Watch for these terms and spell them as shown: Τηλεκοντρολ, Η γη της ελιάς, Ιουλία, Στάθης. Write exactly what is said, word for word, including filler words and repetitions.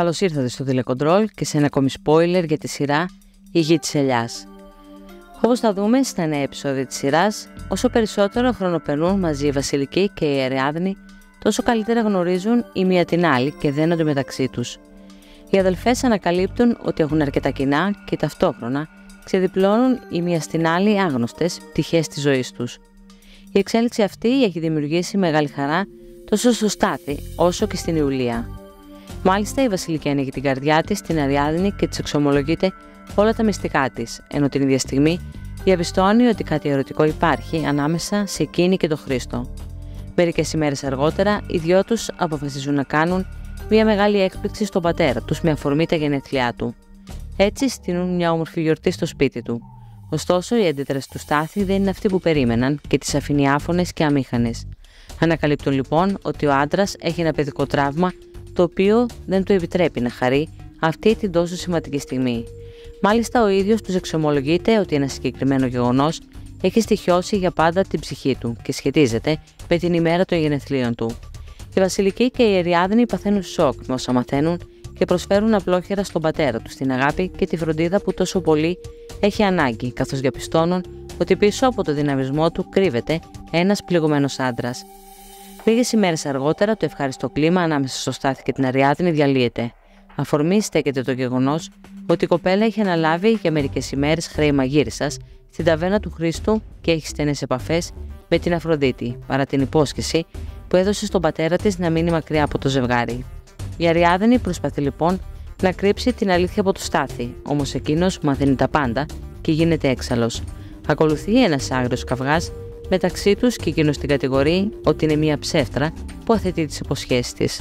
Καλώς ήρθατε στο Τηλεκοντρολ και σε ένα ακόμη spoiler για τη σειρά «Η γη της ελιάς». Όπως θα δούμε στα νέα επεισόδια της σειράς, όσο περισσότερο χρονοπερνούν μαζί η Βασιλική και η Ερεάδνη, τόσο καλύτερα γνωρίζουν η μία την άλλη και δένονται μεταξύ τους. Οι αδελφές ανακαλύπτουν ότι έχουν αρκετά κοινά και ταυτόχρονα ξεδιπλώνουν η μία στην άλλη άγνωστες πτυχές της ζωής τους. Η εξέλιξη αυτή έχει δημιουργήσει μεγάλη χαρά τόσο στο Στάθη όσο και στην Ιουλία. Μάλιστα, η Βασιλική ανοίγει την καρδιά της στην Αριάδνη και της εξομολογείται όλα τα μυστικά της, ενώ την ίδια στιγμή διαπιστώνει ότι κάτι ερωτικό υπάρχει ανάμεσα σε εκείνη και τον Χρήστο. Μερικές ημέρες αργότερα, οι δυο τους αποφασίζουν να κάνουν μια μεγάλη έκπληξη στον πατέρα τους με αφορμή τα γενέθλιά του. Έτσι, στείλουν μια όμορφη γιορτή στο σπίτι του. Ωστόσο, οι έντετρες του Στάθη δεν είναι αυτοί που περίμεναν και τις αφήνει άφωνες και αμήχανες. Ανακαλύπτουν λοιπόν ότι ο άντρας έχει ένα παιδικό τραύμα, το οποίο δεν του επιτρέπει να χαρεί αυτή την τόσο σημαντική στιγμή. Μάλιστα, ο ίδιος τους εξομολογείται ότι ένα συγκεκριμένο γεγονός έχει στοιχιώσει για πάντα την ψυχή του και σχετίζεται με την ημέρα των γενεθλίων του. Η Βασιλική και η Εριάδνη παθαίνουν σοκ με όσα μαθαίνουν και προσφέρουν απλόχερα στον πατέρα τους την αγάπη και τη φροντίδα που τόσο πολύ έχει ανάγκη, καθώς διαπιστώνουν ότι πίσω από το δυναμισμό του κρύβεται ένας πληγωμένος άντρας. Λίγες ημέρες αργότερα, το ευχάριστο κλίμα ανάμεσα στο Στάθη και την Αριάδνη διαλύεται. Αφορμή στέκεται το γεγονός ότι η κοπέλα έχει αναλάβει για μερικές ημέρες χρέη μαγείρισας στην ταβέρνα του Χρήστου και έχει στενές επαφές με την Αφροδίτη, παρά την υπόσχεση που έδωσε στον πατέρα της να μείνει μακριά από το ζευγάρι. Η Αριάδνη προσπαθεί λοιπόν να κρύψει την αλήθεια από το Στάθη, όμως εκείνος μαθαίνει τα πάντα και γίνεται έξαλλος. Ακολουθεί ένας άγριος καυγάς μεταξύ τους και εκείνος την κατηγορεί ότι είναι μία ψεύτρα που αθετεί τις υποσχέσεις της.